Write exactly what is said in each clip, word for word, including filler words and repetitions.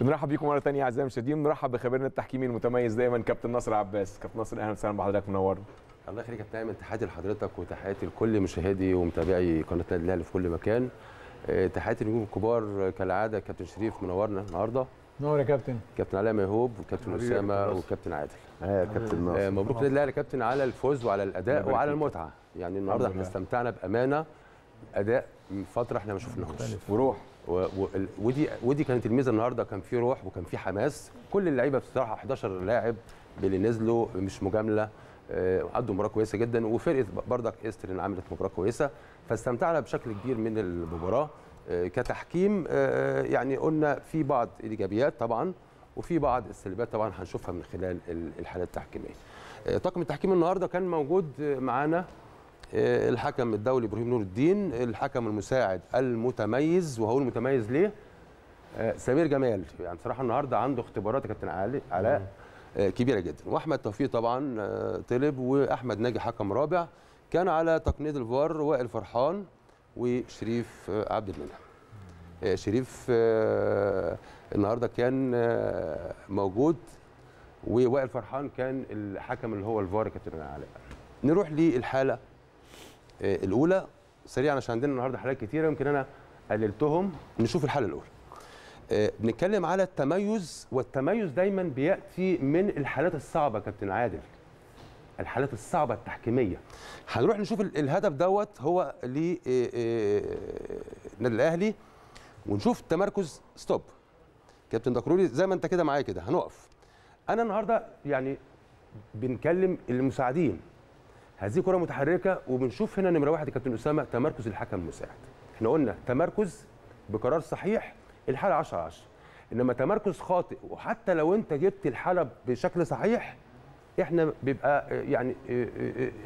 بنرحب بيكم مره ثانيه اعزائي المشاهدين، بنرحب بخبيرنا التحكيمي المتميز دايما كابتن ناصر عباس. كابتن ناصر اهلا وسهلا بحضرتك، منورنا. الله يخليك يا كابتن ايمن، تحياتي لحضرتك وتحياتي لكل مشاهدي ومتابعي قناه النادي الاهلي في كل مكان. تحياتي للنجوم الكبار كالعاده، كابتن شريف منورنا النهارده. نور يا كابتن. كابتن علي مهوب وكابتن أسامة وكابتن عادل. اه كابتن ناصر، مبروك للنادي الاهلي يا كابتن على الفوز وعلى الاداء وعلى المتعه. يعني النهارده احنا استمتعنا بامانه، اداء من فتره احنا ما شفناهوش، وروح و... و... ودي ودي كانت الميزه النهارده. كان في روح وكان في حماس، كل اللعيبه بصراحه احد عشر لاعب اللي نزلوا مش مجامله، عدوا مباراه كويسه جدا، وفرقه بردك ايسترن عملت مباراه كويسه، فاستمتعنا بشكل كبير من المباراه. كتحكيم يعني قلنا في بعض الايجابيات طبعا وفي بعض السلبيات طبعا هنشوفها من خلال الحالات التحكيميه. طاقم التحكيم النهارده كان موجود معانا الحكم الدولي ابراهيم نور الدين، الحكم المساعد المتميز، وهو المتميز ليه؟ سمير جمال. يعني بصراحه النهارده عنده اختبارات يا كابتن علي علاء كبيره جدا، واحمد توفيق طبعا طلب، واحمد ناجي حكم رابع. كان على تقنيه الفار وائل فرحان وشريف عبد المنعم. شريف النهارده كان موجود، ووائل فرحان كان الحكم اللي هو الفار. كابتن علاء نروح للحاله الاولى سريعا عشان عندنا النهارده حالات كتيره يمكن انا قللتهم. نشوف الحاله الاولى، بنتكلم على التميز، والتميز دايما بياتي من الحالات الصعبه كابتن عادل، الحالات الصعبه التحكيميه. هنروح نشوف الهدف دوت هو للنادي الاهلي، ونشوف التمركز. ستوب كابتن دكروري، زي ما انت كده معايا كده هنقف. انا النهارده يعني بنكلم المساعدين، هذه كره متحركه، وبنشوف هنا نمره واحد يا كابتن اسامه تمركز الحكم المساعد. احنا قلنا تمركز بقرار صحيح الحاله عشرة على عشرة، انما تمركز خاطئ وحتى لو انت جبت الحاله بشكل صحيح احنا بيبقى يعني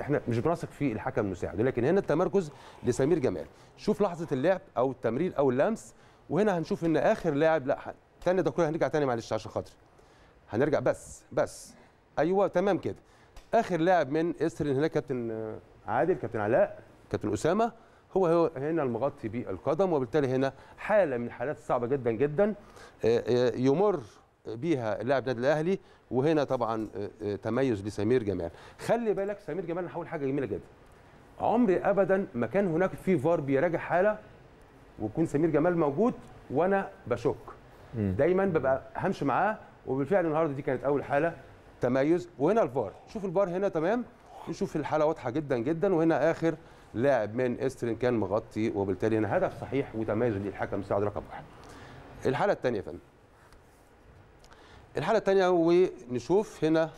احنا مش بنثق في الحكم المساعد. لكن هنا التمركز لسمير جمال. شوف لحظه اللعب او التمرير او اللمس، وهنا هنشوف ان اخر لاعب لا ثاني دكتور هنرجع ثاني معلش عشان خاطر هنرجع بس بس ايوه تمام كده. اخر لاعب من إسرين هناك كابتن عادل، كابتن علاء، كابتن اسامه، هو هو هنا المغطي بالقدم، وبالتالي هنا حاله من الحالات الصعبه جدا جدا يمر بيها اللاعب نادي الاهلي، وهنا طبعا تميز لسمير جمال. خلي بالك سمير جمال حاول حاجه جميله جدا، عمري ابدا ما كان هناك في فار بيراجع حاله ويكون سمير جمال موجود وانا بشك، دايما ببقى همشي معاه، وبالفعل النهارده دي كانت اول حاله تميز. وهنا الفار، شوف الفار هنا تمام، نشوف الحاله واضحه جدا جدا، وهنا اخر لاعب من إسترن كان مغطي، وبالتالي هنا هدف صحيح وتميز للحكم المساعد رقم واحد. الحاله الثانيه يا فندم، الحاله الثانيه ونشوف هنا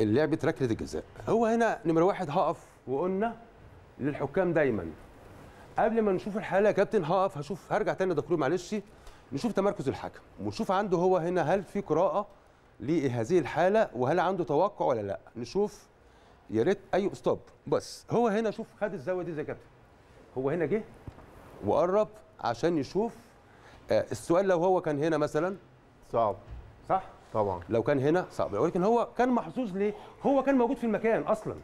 اللعبه ركله الجزاء. هو هنا نمره واحد هقف، وقلنا للحكام دايما قبل ما نشوف الحاله يا كابتن هقف هشوف هرجع ثاني دكتور معلش، نشوف تمركز الحكم ونشوف عنده هو هنا هل في قراءه لهذه الحاله وهل عنده توقع ولا لا. نشوف يا ريت ايوه ستوب. بس هو هنا شوف خد الزاويه دي زي كابتن، هو هنا جه وقرب عشان يشوف. السؤال لو هو كان هنا مثلا صعب، صح طبعا لو كان هنا صعب، ولكن هو كان محظوظ. ليه؟ هو كان موجود في المكان اصلا.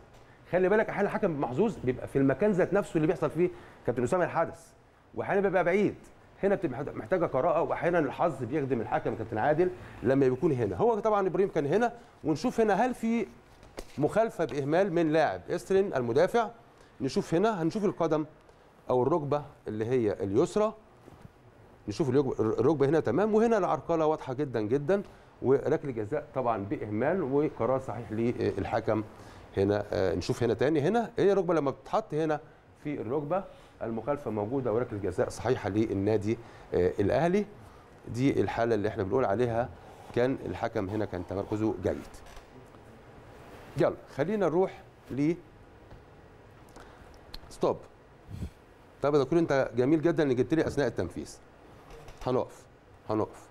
خلي بالك احيانا الحكم محظوظ بيبقى في المكان ذات نفسه اللي بيحصل فيه كابتن اسامه الحدث، واحيانا بيبقى بعيد، هنا بتبقى محتاجه قراءه، واحيانا الحظ بيخدم الحكم كابتن عادل لما بيكون هنا. هو طبعا ابراهيم كان هنا، ونشوف هنا هل في مخالفه باهمال من لاعب إسترن المدافع. نشوف هنا هنشوف القدم او الركبه اللي هي اليسرى، نشوف الركبه هنا تمام، وهنا العرقله واضحه جدا جدا، وركله جزاء طبعا باهمال وقرار صحيح للحكم. هنا نشوف هنا تاني، هنا هي الركبه لما بتتحط هنا في الركبه المخالفه موجوده وركله جزاء صحيحه للنادي الاهلي. دي الحاله اللي احنا بنقول عليها كان الحكم هنا كان تمركزه جيد. يلا خلينا نروح ل ستوب. طب يا دكتور انت جميل جدا ان جبت لي اثناء التنفيذ. هنقف هنقف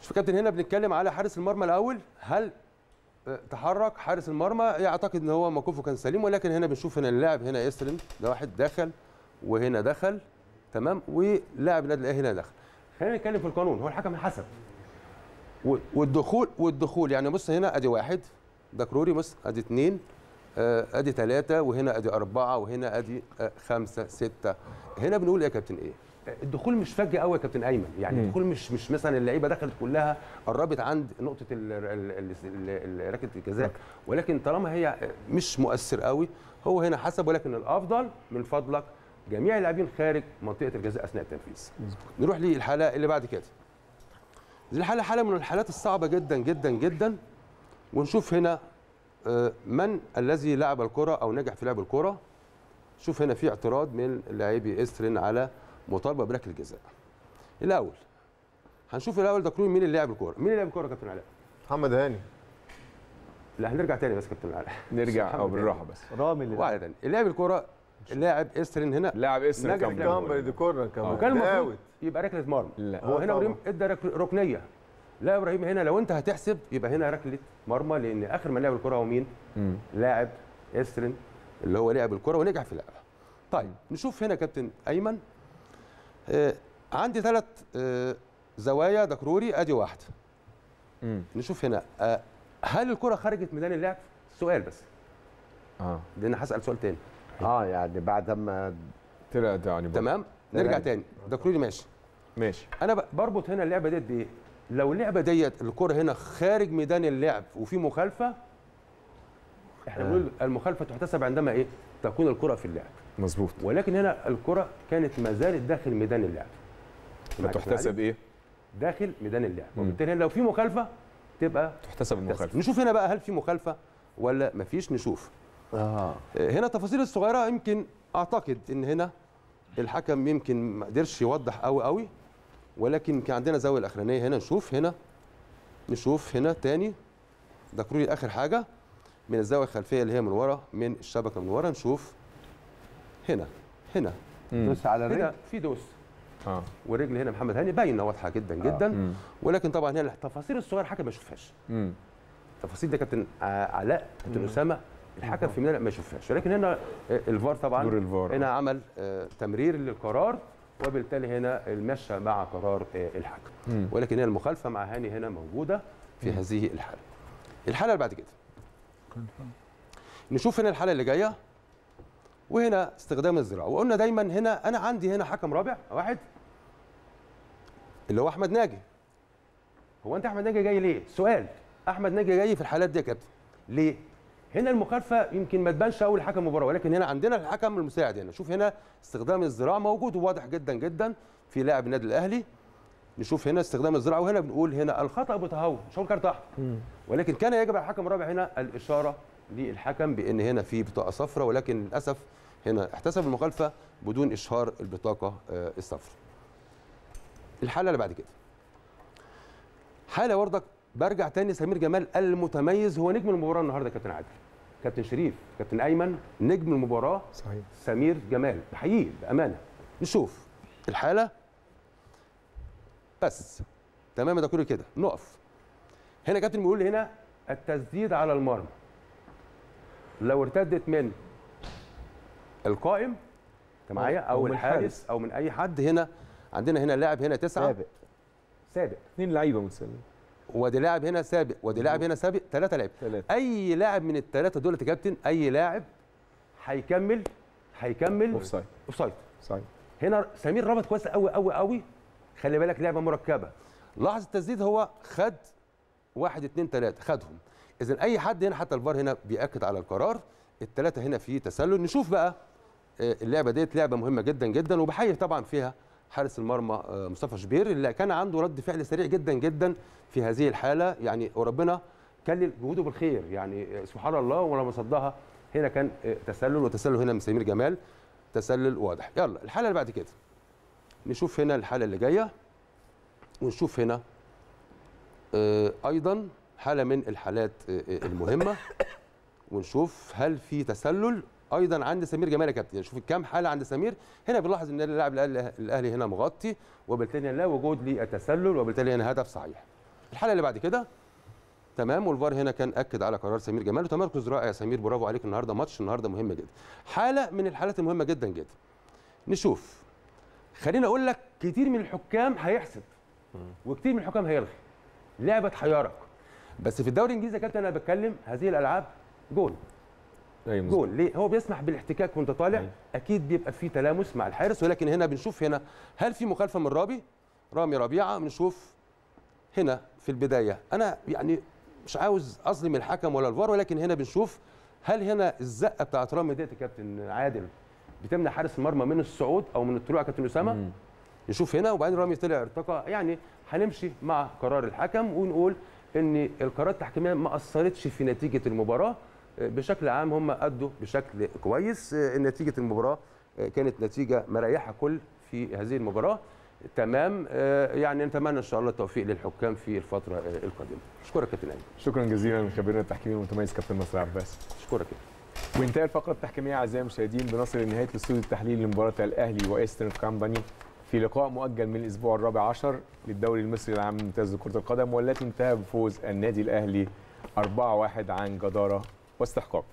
شوف كابتن هنا بنتكلم على حارس المرمى الاول، هل تحرك حارس المرمى؟ يعتقد ان هو موقفه كان سليم، ولكن هنا بنشوف هنا اللاعب هنا يستلم ده واحد دخل، وهنا دخل تمام، ولاعب النادي الاهلي هنا دخل. خلينا نتكلم في القانون، هو الحكم حسب والدخول والدخول يعني بص هنا ادي واحد دكروري، بص ادي اثنين، ادي ثلاثه، وهنا ادي اربعه، وهنا ادي خمسه سته. هنا بنقول ايه يا كابتن؟ ايه الدخول مش فجأة قوي يا كابتن ايمن، يعني الدخول مش مش مثلا اللعيبه دخلت كلها قربت عند نقطه ركله الجزاء، ولكن طالما هي مش مؤثر قوي هو هنا حسب، ولكن الافضل من فضلك جميع اللاعبين خارج منطقه الجزاء اثناء التنفيذ. نروح للحاله اللي بعد كده. دي الحاله حاله من الحالات الصعبه جدا جدا جدا، ونشوف هنا من الذي لعب الكره او نجح في لعب الكره. شوف هنا في اعتراض من لاعبي ايسترن على مطالبه بركله الجزاء. الاول هنشوف الاول ده كلون مين اللي لعب الكوره، مين اللي لعب الكوره يا كابتن علاء؟ محمد هاني. لا هنرجع تاني بس يا كابتن علاء، نرجع او بالراحه بس. رامي اللي وعلى تاني اللي لعب الكوره اللاعب ايسترن هنا، لاعب ايسترن كومباني دي كوره كمان وكان المفروض يبقى ركله مرمى. هو هنا ابراهيم ادى ركنيه. لا يا ابراهيم هنا لو انت هتحسب يبقى هنا ركله مرمى، لان اخر من لعب الكوره هو مين؟ لاعب ايسترن اللي هو لعب الكوره ونجح في لعبها. طيب نشوف هنا كابتن ايمن، آه عندي ثلاث آه زوايا دكروري، ادي واحده. مم. نشوف هنا آه هل الكره خرجت ميدان اللعب؟ سؤال بس. اه لان هسال سؤال تاني. اه يعني بعد ما طلعت يعني تمام نرجع تاني دكروري ماشي. ماشي. انا بربط هنا اللعبه ديت بايه؟ لو اللعبه ديت الكره هنا خارج ميدان اللعب وفي مخالفه، احنا بنقول آه. المخالفه تحتسب عندما ايه؟ تكون الكره في اللعب. مظبوط. ولكن هنا الكره كانت ما زالت داخل ميدان اللعب. فتحتسب ايه؟ داخل ميدان اللعب، وبالتالي لو في مخالفه تبقى تحتسب المخالفه. نشوف هنا بقى هل في مخالفه ولا ما فيش، نشوف. اه هنا التفاصيل الصغيره يمكن اعتقد ان هنا الحكم يمكن ما قدرش يوضح قوي قوي، ولكن كان عندنا زاويه الاخرانيه هنا نشوف هنا نشوف هنا تاني ده كروري اخر حاجه من الزاويه الخلفيه اللي هي من ورا من الشبكه من ورا نشوف هنا هنا دوس على الرجل هنا في دوس اه والرجل هنا محمد هاني باينه واضحه جدا جدا آه. ولكن طبعا هنا التفاصيل الصغيره الحكم ما يشوفهاش. التفاصيل دي كابتن علاء كابتن اسامه الحكم في ميدان ما يشوفهاش، ولكن هنا الفار طبعا دور الفار هنا عمل تمرير للقرار، وبالتالي هنا المشى مع قرار الحكم. مم. ولكن هنا المخالفه مع هاني هنا موجوده في مم. هذه الحاله. الحاله اللي بعد كده نشوف هنا الحاله اللي جايه، وهنا استخدام الذراع، وقلنا دايما هنا انا عندي هنا حكم رابع واحد اللي هو احمد ناجي. هو انت احمد ناجي جاي ليه؟ سؤال. احمد ناجي جاي في الحالات دي يا كابتن ليه؟ هنا المخالفه يمكن ما تبانش اول حكم مباراه، ولكن هنا عندنا الحكم المساعد هنا، شوف هنا استخدام الذراع موجود وواضح جدا جدا في لاعب النادي الاهلي. نشوف هنا استخدام الذراع، وهنا بنقول هنا الخطا بتهور مش هو كارت احمر، ولكن كان يجب على الحكم الرابع هنا الاشاره للحكم بان هنا في بطاقه صفراء، ولكن للاسف هنا احتسب المخالفه بدون اشهار البطاقه الصفراء. الحاله اللي بعد كده حاله وردك برجع تاني سمير جمال المتميز، هو نجم المباراه النهارده كابتن عادل كابتن شريف كابتن ايمن، نجم المباراه صحيح سمير جمال، بحييه بامانه. نشوف الحاله بس تمام ده كله كده نقف هنا كابتن بيقول هنا التسديد على المرمى لو ارتدت من القائم انت معايا او, أو الحارس او من اي حد. هنا عندنا هنا لاعب هنا تسعه سابق سابق اثنين لعيبه متسابقين، وادي لاعب هنا سابق وادي لاعب هنا سابق ثلاثه لعيبه، اي لاعب من الثلاثه دول يا كابتن اي لاعب هيكمل هيكمل اوف سايد اوف سايد صحيح. هنا سمير ربط كويس قوي قوي قوي، خلي بالك لعبه مركبه، لاحظ التسديد هو خد واحد اثنين ثلاثه خدهم، اذا اي حد هنا حتى الفار هنا بيأكد على القرار الثلاثه هنا في تسلل. نشوف بقى اللعبه ديت لعبه مهمه جدا جدا، وبحيي طبعا فيها حارس المرمى مصطفى شبير اللي كان عنده رد فعل سريع جدا جدا في هذه الحاله، يعني وربنا كلل جهوده بالخير، يعني سبحان الله ولما صدها هنا كان تسلل وتسلل هنا من سمير جمال تسلل واضح. يلا الحاله اللي بعد كده نشوف هنا الحاله اللي جايه، ونشوف هنا ايضا حاله من الحالات المهمه، ونشوف هل في تسلل ايضا عند سمير جمال يا كابتن. شوف كام حاله عند سمير هنا، بنلاحظ ان اللاعب الاهلي هنا مغطي، وبالتالي لا وجود للتسلل، وبالتالي هنا هدف صحيح. الحاله اللي بعد كده تمام، والفار هنا كان اكد على قرار سمير جمال، وتمركز رائع يا سمير، برافو عليك النهارده، ماتش النهارده مهم جدا، حاله من الحالات المهمه جدا جدا. نشوف خليني اقول لك كتير من الحكام هيحسب وكتير من الحكام هيلغي، لعبه حيرك، بس في الدوري الانجليزي يا كابتن انا بتكلم هذه الالعاب جول أيوة. جول ليه؟ هو بيسمح بالاحتكاك وانت طالع. أيوة. اكيد بيبقى في تلامس مع الحارس، ولكن هنا بنشوف هنا هل في مخالفه من رامي رامي ربيعه. بنشوف هنا في البدايه، انا يعني مش عاوز اظلم الحكم ولا الفار، ولكن هنا بنشوف هل هنا الزقه بتاعت رامي ديت كابتن عادل بتمنع حارس المرمى من الصعود او من الطلوع كابتن اسامه؟ نشوف هنا. وبعدين رامي طلع ارتقى، يعني هنمشي مع قرار الحكم ونقول ان القرارات التحكيميه ما اثرتش في نتيجه المباراه بشكل عام. هم ادوا بشكل كويس، نتيجه المباراه كانت نتيجه مريحه كل في هذه المباراه. تمام، يعني نتمنى ان شاء الله التوفيق للحكام في الفتره القادمه. اشكرك كابتن امين. شكرا جزيلا لخبيرنا التحكيمي المتميز كابتن ناصر عباس. اشكرك. وانتهى الفقره التحكيميه اعزائي المشاهدين بنصل لنهايه الاستوديو التحليلي لمباراه الاهلي وايسترن كومباني في لقاء مؤجل من الاسبوع الرابع عشر للدوري المصري العام الممتاز لكره القدم، والتي انتهى بفوز النادي الاهلي أربعة واحد عن جداره واستحقاق.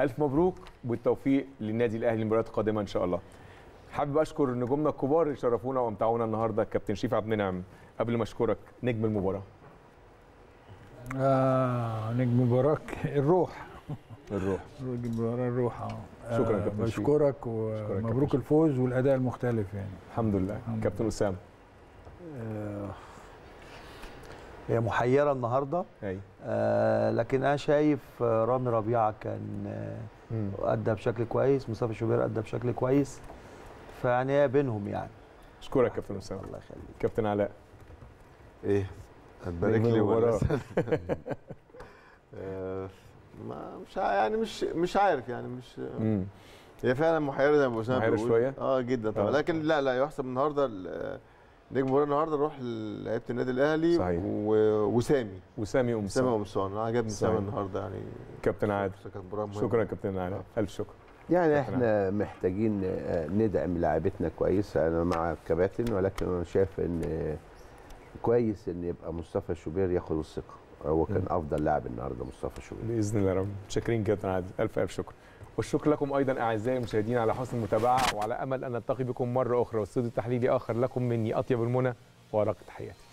الف مبروك والتوفيق للنادي الاهلي المباريات القادمه ان شا الله. حابب اشكر نجومنا الكبار اللي شرفونا وامتعونا النهارده. كابتن شريف عبد المنعم، قبل ما اشكرك نجم المباراه. اه نجم المباراه الروح الروح نجم المباراه الروح. اه شكرا كابتن شريف، بشكرك ومبروك الفوز والاداء المختلف يعني. الحمد لله. كابتن اسامه، آه هي محيره النهارده. آه لكن انا شايف رامي ربيعه كان آه ادى بشكل كويس، مصطفى شبير ادى بشكل كويس، فيعني بينهم يعني. اشكرك كابتن اسامه. الله يخليك. كابتن علاء، ايه هتبارك لي ولا ما مش يعني مش مش عارف يعني مش مم. هي فعلا محيره زي ما اسامه بيقول، محيره شويه اه جدا طبعا. لكن لا لا يحسب النهارده نجم المباراه النهارده نروح لعيبه النادي الاهلي. صحيح. وسامي وسامي أمسوان. وسامي أمسوان عجبني سامي النهارده يعني. كابتن عادل، شكرا كابتن عادل، الف شكر. يعني احنا محتاجين ندعم لاعبتنا كويس. انا مع الكباتن، ولكن انا شايف ان كويس ان يبقى مصطفى شوبير ياخد الثقه. هو كان افضل لاعب النهارده مصطفى شوبير باذن الله يا رب. متشكرين كابتن عادل، الف الف شكر. والشكر لكم ايضا اعزائي المشاهدين على حسن المتابعه، وعلى امل ان نلتقي بكم مره اخرى واستوديو تحليلي اخر لكم مني اطيب المنى وارق التحيات.